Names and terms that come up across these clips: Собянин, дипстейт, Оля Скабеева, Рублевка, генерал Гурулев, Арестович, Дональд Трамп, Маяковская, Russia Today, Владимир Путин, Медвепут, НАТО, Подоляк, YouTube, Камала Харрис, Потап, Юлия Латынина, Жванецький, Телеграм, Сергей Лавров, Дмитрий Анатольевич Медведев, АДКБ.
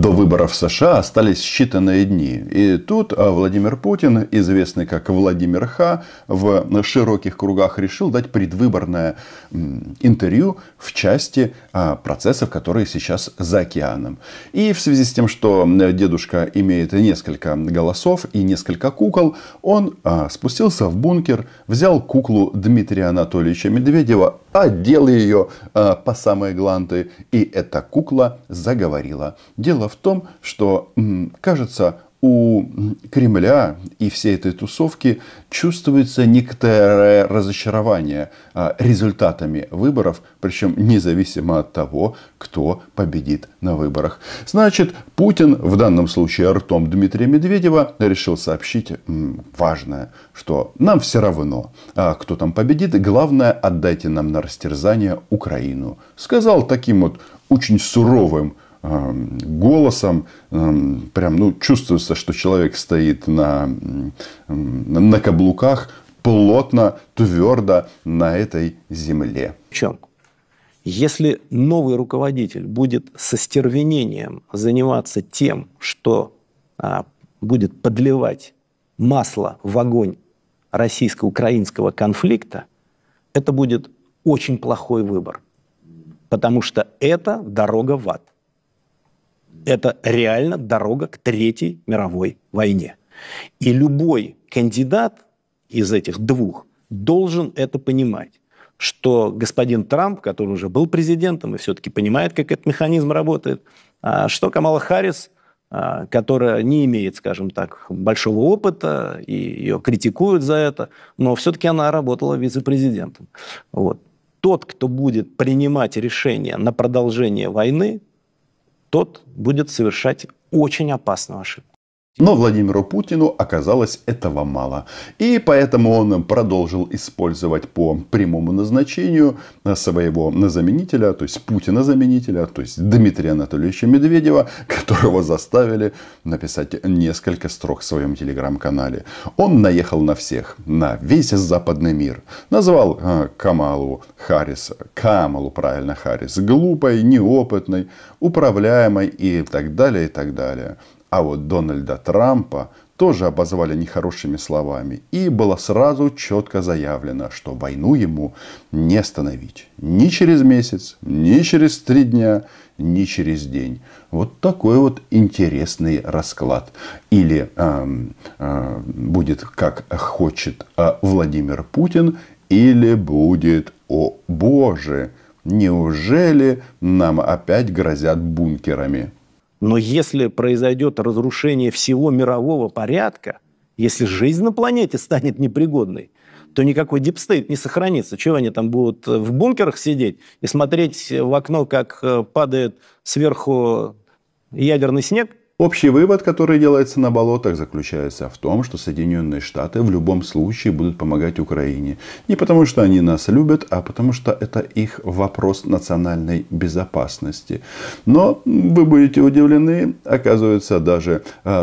до выборов в США остались считанные дни. И тут Владимир Путин, известный как Владимир Х, в широких кругах решил дать предвыборное интервью в части процессов, которые сейчас за океаном. И в связи с тем, что дедушка имеет несколько голосов и несколько кукол, он спустился в бункер, взял куклу Дмитрия Анатольевича Медведева, одел ее по самые гланты, и эта кукла заговорила. Дело в том, что, кажется, у Кремля и всей этой тусовки чувствуется некоторое разочарование результатами выборов, причем независимо от того, кто победит на выборах. Значит, Путин, в данном случае ртом Дмитрия Медведева, решил сообщить важное, что нам все равно, кто там победит, главное, отдайте нам на растерзание Украину. Сказал таким вот очень суровым голосом, прям, ну, чувствуется, что человек стоит на каблуках, плотно, твердо на этой земле. Причем, если новый руководитель будет со стервенением заниматься тем, что будет подливать масло в огонь российско-украинского конфликта, это будет очень плохой выбор, потому что это дорога в ад. Это реально дорога к Третьей мировой войне. И любой кандидат из этих двух должен это понимать, что господин Трамп, который уже был президентом и все-таки понимает, как этот механизм работает, что Камала Харрис, которая не имеет, скажем так, большого опыта, и ее критикуют за это, но все-таки она работала вице-президентом. Вот. Тот, кто будет принимать решение на продолжение войны, тот будет совершать очень опасную ошибку. Но Владимиру Путину оказалось этого мало. И поэтому он продолжил использовать по прямому назначению своего заменителя, то есть Путина-заменителя, то есть Дмитрия Анатольевича Медведева, которого заставили написать несколько строк в своем телеграм-канале. Он наехал на всех, на весь западный мир. Назвал Камалу Харрис, Харрис, глупой, неопытной, управляемой и так далее, и так далее. А вот Дональда Трампа тоже обозвали нехорошими словами. И было сразу четко заявлено, что войну ему не остановить. Ни через месяц, ни через 3 дня, ни через день. Вот такой вот интересный расклад. Или будет как хочет Владимир Путин, или будет, о боже, неужели нам опять грозят бункерами? Но если произойдет разрушение всего мирового порядка, если жизнь на планете станет непригодной, то никакой дипстейт не сохранится. Чего они там будут в бункерах сидеть и смотреть в окно, как падает сверху ядерный снег? Общий вывод, который делается на болотах, заключается в том, что Соединенные Штаты в любом случае будут помогать Украине. Не потому, что они нас любят, а потому, что это их вопрос национальной безопасности. Но вы будете удивлены, оказывается, даже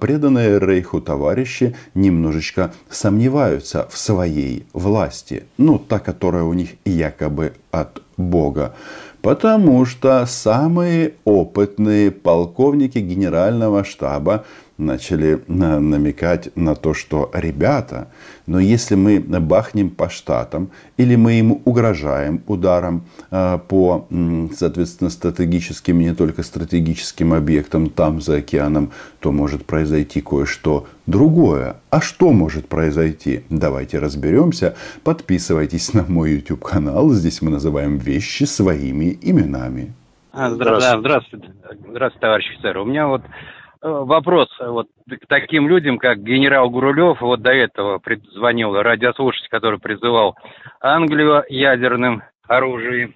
преданные Рейху товарищи немножечко сомневаются в своей власти. Ну, та, которая у них якобы от Бога. Потому что самые опытные полковники генерального штаба начали намекать на то, что ребята, но если мы бахнем по штатам или мы им угрожаем ударом по, соответственно, стратегическим и не только стратегическим объектам там за океаном, то может произойти кое-что другое. А что может произойти? Давайте разберемся. Подписывайтесь на мой YouTube-канал. Здесь мы называем вещи своими именами. Здравствуйте, товарищ офицер. У меня вот вопрос вот к таким людям, как генерал Гурулев, вот до этого звонил радиослушатель, который призывал Англию ядерным оружием,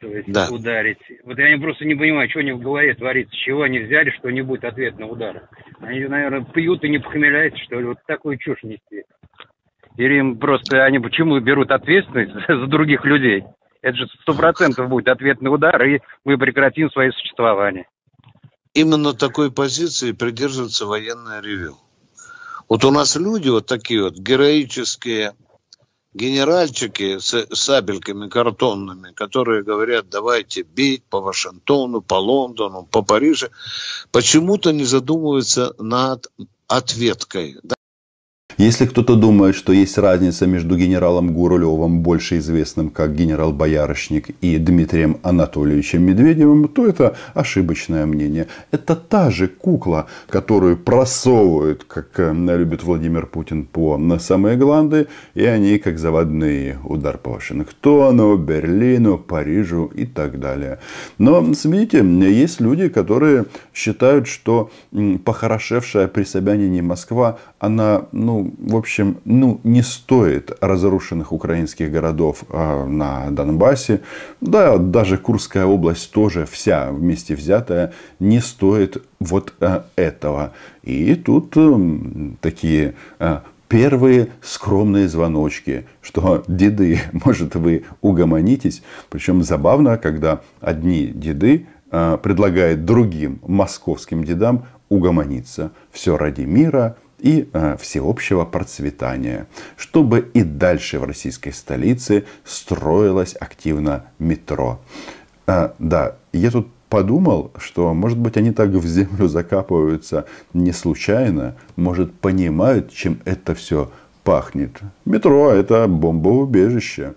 то есть, да, ударить. Вот я просто не понимаю, что у них в голове творится, чего они взяли, что не будет ответ на удары. Они, наверное, пьют и не похмеляются, что ли, вот такую чушь нести. Или им просто они почему берут ответственность за других людей? Это же 100% будет ответный удар, и мы прекратим свои существования. Именно такой позиции придерживается военное ревю. Вот у нас люди вот такие вот героические, генеральчики с сабельками картонными, которые говорят, давайте бить по Вашингтону, по Лондону, по Париже, почему-то не задумываются над ответкой. Да? Если кто-то думает, что есть разница между генералом Гурулевым, больше известным как генерал Боярышник, и Дмитрием Анатольевичем Медведевым, то это ошибочное мнение. Это та же кукла, которую просовывают, как любит Владимир Путин, по самые гланды, и они как заводные. Удар по Вашингтону, Берлину, Парижу и так далее. Но, видите, есть люди, которые считают, что похорошевшая при Собянине Москва, она, в общем, не стоит разрушенных украинских городов на Донбассе. Да, даже Курская область тоже вся вместе взятая не стоит вот этого. И тут такие первые скромные звоночки, что деды, может, вы угомонитесь. Причем забавно, когда одни деды предлагают другим московским дедам угомониться. Все ради мира и всеобщего процветания, чтобы и дальше в российской столице строилось активно метро. Да, я тут подумал, что, может быть, они так в землю закапываются не случайно, может, понимают, чем это все пахнет. Метро – это бомбоубежище.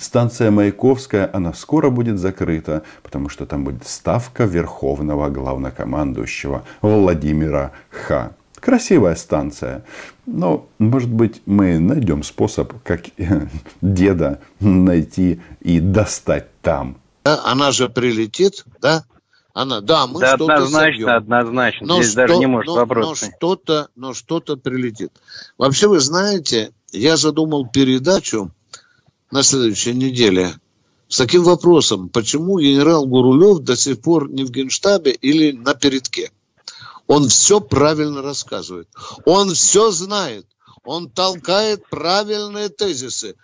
Станция Маяковская, она скоро будет закрыта, потому что там будет ставка верховного главнокомандующего Владимира Х. Красивая станция. Но, может быть, мы найдем способ, как деда найти и достать там. Да, она же прилетит, да? Она, да, мы да, что-то однозначно, однозначно. Но здесь даже не может вопрос. Но что-то прилетит. Вообще, вы знаете, я задумал передачу на следующей неделе с таким вопросом. Почему генерал Гурулев до сих пор не в Генштабе или на передке? Он все правильно рассказывает. Он все знает. Он толкает правильные тезисы.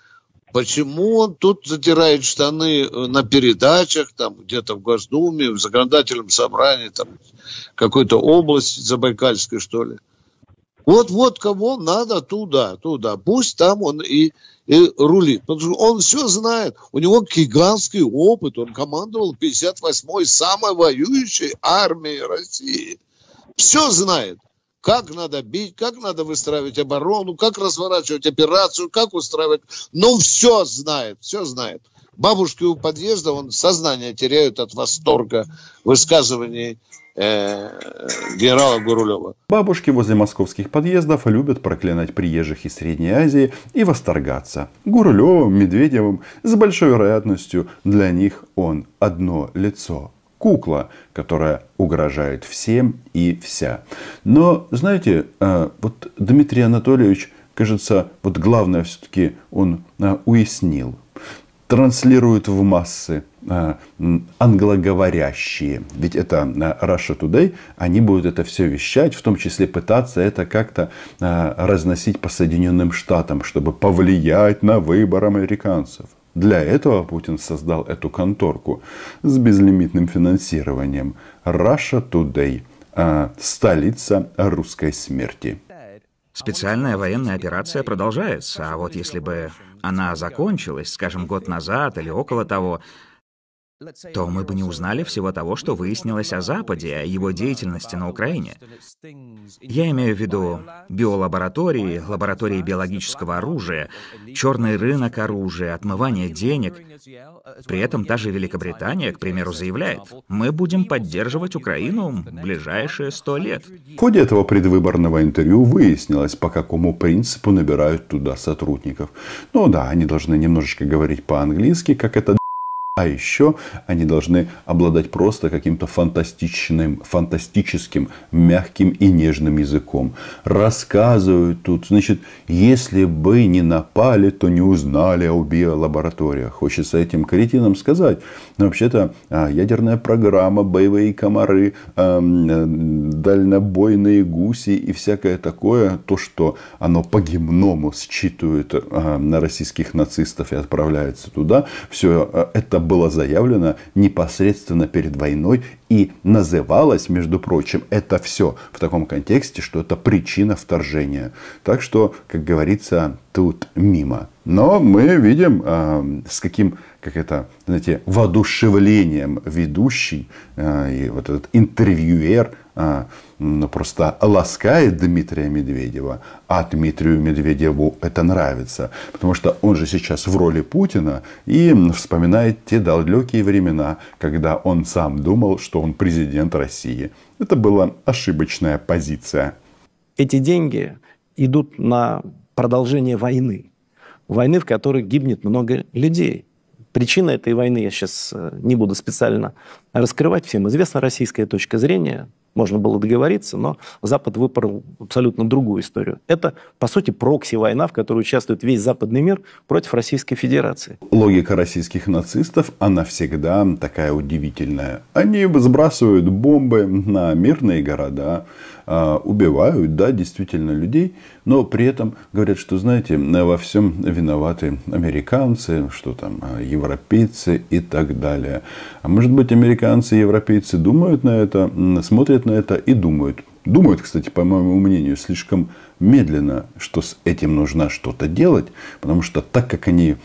Почему он тут затирает штаны на передачах, там где-то в Госдуме, в законодательном собрании, там какой-то области забайкальской, что ли? Вот кому надо туда. Пусть там он и рулит. Потому что он все знает. У него гигантский опыт. Он командовал 58-й самой воюющей армией России. Все знает, как надо бить, как надо выстраивать оборону, как разворачивать операцию, как устраивать. Ну, все знает, все знает. Бабушки у подъезда, он сознание теряют от восторга высказываний генерала Гурулева. Бабушки возле московских подъездов любят проклинать приезжих из Средней Азии и восторгаться. Гурулевым, Медведевым, с большой вероятностью для них он одно лицо. Кукла, которая угрожает всем и вся. Но, знаете, вот Дмитрий Анатольевич, кажется, вот главное все-таки он уяснил. Транслирует в массы англоговорящие. Ведь это Russia Today. Они будут это все вещать, в том числе пытаться это как-то разносить по Соединенным Штатам, чтобы повлиять на выбор американцев. Для этого Путин создал эту конторку с безлимитным финансированием. Russia Today. Столица русской смерти. Специальная военная операция продолжается. А вот если бы она закончилась, скажем, год назад или около того, то мы бы не узнали всего того, что выяснилось о Западе, о его деятельности на Украине. Я имею в виду биолаборатории, лаборатории биологического оружия, черный рынок оружия, отмывание денег. При этом та же Великобритания, к примеру, заявляет, мы будем поддерживать Украину ближайшие 100 лет. В ходе этого предвыборного интервью выяснилось, по какому принципу набирают туда сотрудников. Ну да, они должны немножечко говорить по-английски, как это... А еще они должны обладать просто каким-то фантастическим, мягким и нежным языком. Рассказывают тут, значит, если бы не напали, то не узнали о биолабораториях. Хочется этим кретинам сказать. Но вообще-то ядерная программа, боевые комары, дальнобойные гуси и всякое такое, то, что оно по гимному считывает на российских нацистов и отправляется туда, все это было заявлено непосредственно перед войной и называлось, между прочим, это все в таком контексте, что это причина вторжения. Так что, как говорится, тут мимо. Но мы видим, с каким, как это, знаете, воодушевлением ведущий и вот этот интервьюер просто ласкает Дмитрия Медведева, а Дмитрию Медведеву это нравится, потому что он же сейчас в роли Путина и вспоминает те далекие времена, когда он сам думал, что он президент России. Это была ошибочная позиция. Эти деньги идут на продолжение войны. Войны, в которой гибнет много людей. Причина этой войны я сейчас не буду специально раскрывать. Всем известна российская точка зрения. Можно было договориться, но Запад выбрал абсолютно другую историю. Это, по сути, прокси-война, в которой участвует весь западный мир против Российской Федерации. Логика российских нацистов, она всегда такая удивительная. Они сбрасывают бомбы на мирные города, убивают, да, действительно людей, но при этом говорят, что, знаете, во всем виноваты американцы, что там, европейцы и так далее. А может быть, американцы и европейцы думают на это, смотрят на это и думают. Думают, кстати, по моему мнению, слишком медленно, что с этим нужно что-то делать, потому что так как они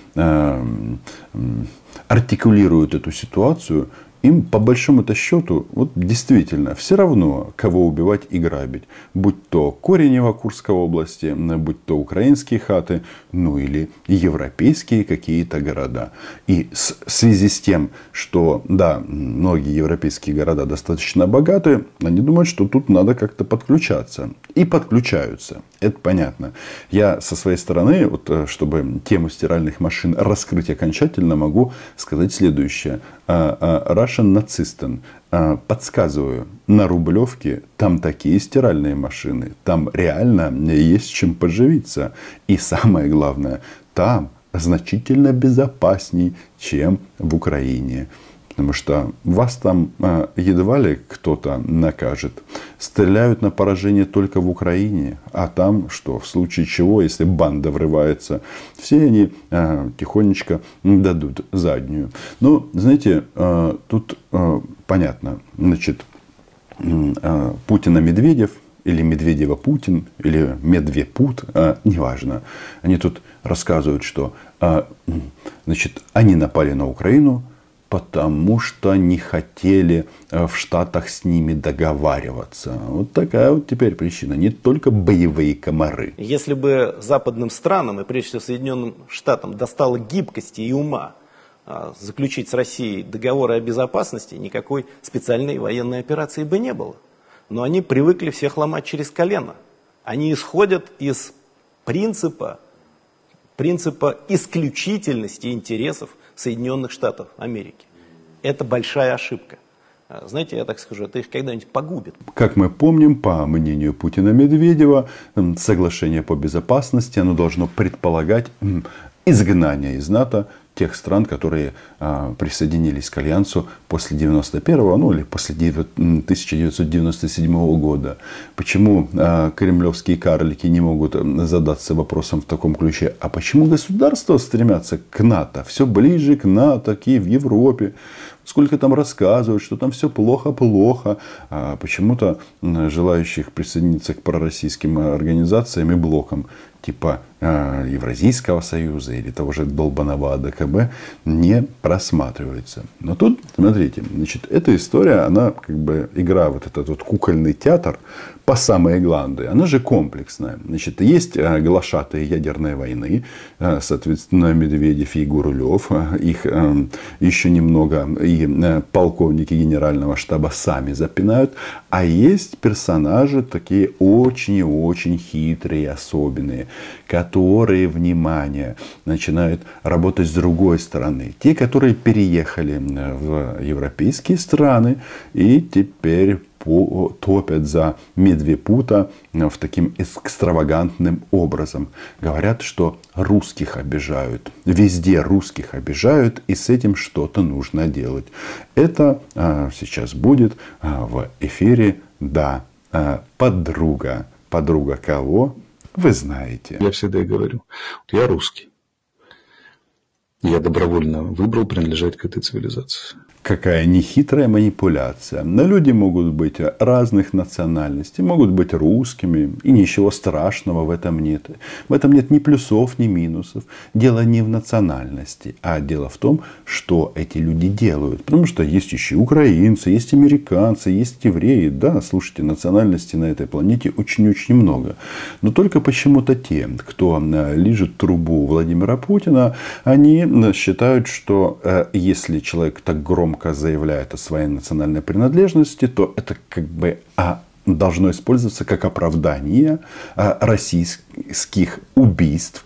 артикулируют эту ситуацию, им, по большому-то счету, вот действительно, все равно, кого убивать и грабить. Будь то Коренева Курской области, будь то украинские хаты, ну или европейские какие-то города. И в связи с тем, что, да, многие европейские города достаточно богаты, они думают, что тут надо как-то подключаться. И подключаются. Это понятно. Я со своей стороны, вот, чтобы тему стиральных машин раскрыть окончательно, могу сказать следующее. Russian нацистен. Подсказываю, на Рублевке там такие стиральные машины. Там реально есть чем поживиться. И самое главное, там значительно безопасней, чем в Украине. Потому что вас там едва ли кто-то накажет. Стреляют на поражение только в Украине. А там что? В случае чего, если банда врывается, все они тихонечко дадут заднюю. Но, знаете, тут понятно. Значит, Путина Медведев, или Медведева Путин, или Медвепут, неважно. Они тут рассказывают, что значит, они напали на Украину, потому что не хотели в Штатах с ними договариваться. Вот такая вот теперь причина. Не только боевые комары. Если бы западным странам, и прежде всего Соединенным Штатам, достало гибкости и ума заключить с Россией договоры о безопасности, никакой специальной военной операции бы не было. Но они привыкли всех ломать через колено. Они исходят из принципа исключительности интересов Соединенных Штатов Америки. Это большая ошибка. Знаете, я так скажу, это их когда-нибудь погубит. Как мы помним, по мнению Путина-Медведева, соглашение по безопасности, оно должно предполагать изгнание из НАТО тех стран, которые присоединились к Альянсу после 91-го, ну или после 1997 года. Почему кремлевские карлики не могут задаться вопросом в таком ключе? А почему государства стремятся к НАТО? Все ближе к НАТО, и в Европе. Сколько там рассказывают, что там все плохо-плохо. А почему-то желающих присоединиться к пророссийским организациям и блокам типа Евразийского союза или того же долбаного АДКБ не просматривается. Но тут, смотрите, значит, эта история, она как бы игра, вот этот вот кукольный театр по самые гланды, она же комплексная. Значит, есть глашатые ядерной войны, соответственно, Медведев и Гурулев, их еще немного и полковники генерального штаба сами запинают, а есть персонажи такие очень и очень хитрые, особенные, которые, внимание, начинают работать с другой стороны. Те, которые переехали в европейские страны и теперь топят за Медвепута в таким экстравагантным образом. Говорят, что русских обижают. Везде русских обижают, и с этим что-то нужно делать. Это сейчас будет в эфире «Да, подруга». Подруга кого? Вы знаете. Я всегда говорю, я русский. я добровольно выбрал принадлежать к этой цивилизации. Какая нехитрая манипуляция. Но люди могут быть разных национальностей, могут быть русскими, и ничего страшного в этом нет. В этом нет ни плюсов, ни минусов. Дело не в национальности, а дело в том, что эти люди делают. Потому что есть еще украинцы, есть американцы, есть евреи. Да, слушайте, национальностей на этой планете очень-очень много. Но только почему-то те, кто лижет трубу Владимира Путина, они считают, что если человек так громко заявляет о своей национальной принадлежности, то это как бы должно использоваться как оправдание российских убийств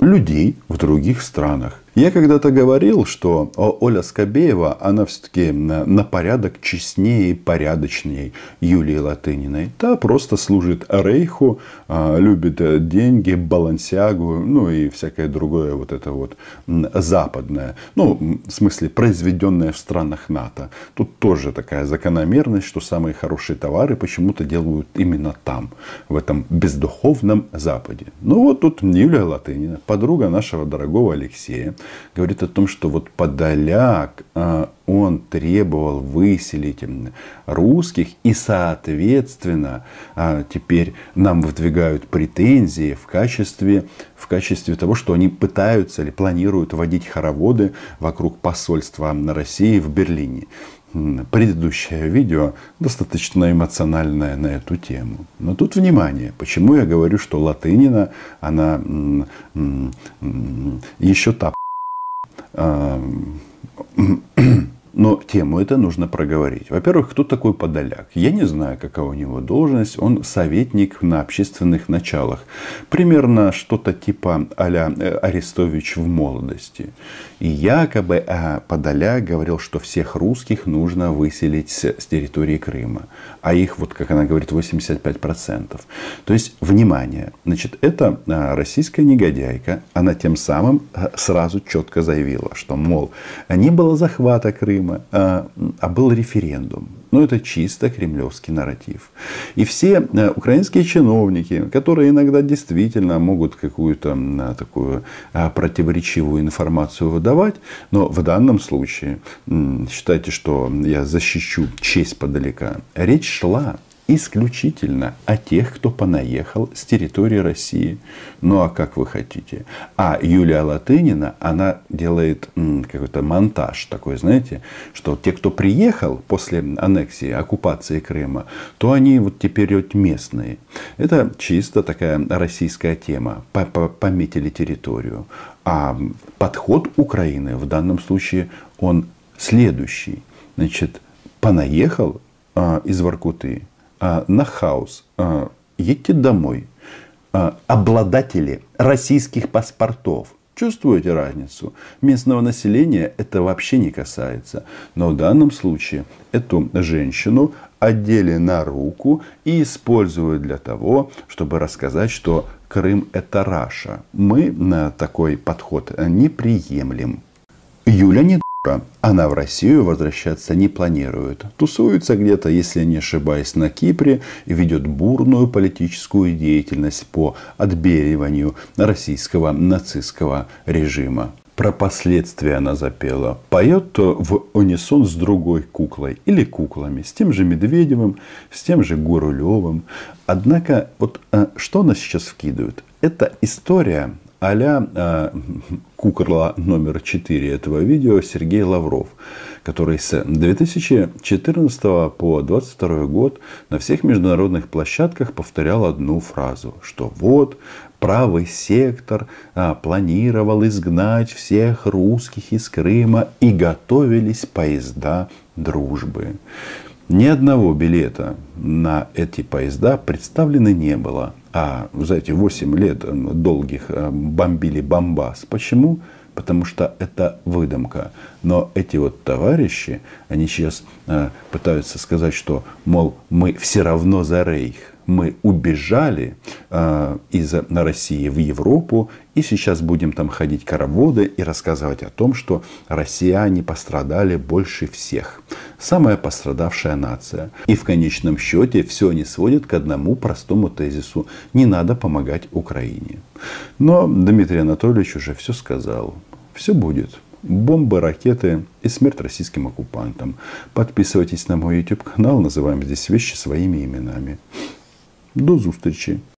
людей в других странах. Я когда-то говорил, что Оля Скабеева, она все-таки на порядок честнее и порядочнее Юлии Латыниной. Та просто служит рейху, любит деньги, балансягу, ну и всякое другое вот это вот западное. Ну, в смысле, произведенное в странах НАТО. Тут тоже такая закономерность, что самые хорошие товары почему-то делают именно там, в этом бездуховном Западе. Ну вот тут Юлия Латынина, подруга нашего дорогого Алексея, говорит о том, что вот Подоляк, он требовал выселить русских, и, соответственно, теперь нам выдвигают претензии в качестве того, что они пытаются или планируют водить хороводы вокруг посольства на России в Берлине. Предыдущее видео достаточно эмоциональное на эту тему. Но тут внимание, почему я говорю, что Латынина, она еще та. Но тему это нужно проговорить. Во-первых, кто такой Подоляк? Я не знаю, какова у него должность. Он советник на общественных началах. Примерно что-то типа а-ля Арестович в молодости. И якобы Подоляк говорил, что всех русских нужно выселить с территории Крыма. А их, вот как она говорит, 85%. То есть, внимание. Значит, это российская негодяйка. Она тем самым сразу четко заявила, что, мол, не было захвата Крыма, а был референдум. Но это чисто кремлевский нарратив. И все украинские чиновники, которые иногда действительно могут какую-то такую противоречивую информацию выдавать, но в данном случае, считайте, что я защищу честь Подоляка, речь шла исключительно о тех, кто понаехал с территории России. Ну а как вы хотите. А Юлия Латынина, она делает какой-то монтаж такой, знаете, что те, кто приехал после аннексии, оккупации Крыма, то они вот теперь вот местные. Это чисто такая российская тема. Пометили территорию. А подход Украины в данном случае, он следующий. Значит, понаехал из Воркуты на хаос, едьте домой, обладатели российских паспортов. Чувствуете разницу? Местного населения это вообще не касается. Но в данном случае эту женщину одели на руку и используют для того, чтобы рассказать, что Крым это Раша. Мы на такой подход не приемлем. Юля не... Она в Россию возвращаться не планирует. Тусуется где-то, если не ошибаюсь, на Кипре и ведет бурную политическую деятельность по отбеливанию российского нацистского режима. Про последствия она запела. Поет в унисон с другой куклой или куклами. С тем же Медведевым, с тем же Гурулевым. Однако, вот что она сейчас вкидывает? Это история... а-ля кукла номер 4 этого видео Сергей Лавров, который с 2014 по 2022 год на всех международных площадках повторял одну фразу, что вот правый сектор планировал изгнать всех русских из Крыма и готовились поезда дружбы. Ни одного билета на эти поезда представлено не было. А за эти 8 лет долгих бомбили Бомбас. Почему? Потому что это выдумка. Но эти вот товарищи, они сейчас пытаются сказать, что, мол, мы все равно за рейх. мы убежали из России в Европу, и сейчас будем там ходить хороводы и рассказывать о том, что россияне пострадали больше всех. Самая пострадавшая нация. И в конечном счете все они сводят к одному простому тезису. Не надо помогать Украине. Но Дмитрий Анатольевич уже все сказал. Все будет. Бомбы, ракеты и смерть российским оккупантам. Подписывайтесь на мой YouTube канал. Называем здесь вещи своими именами. До встречи.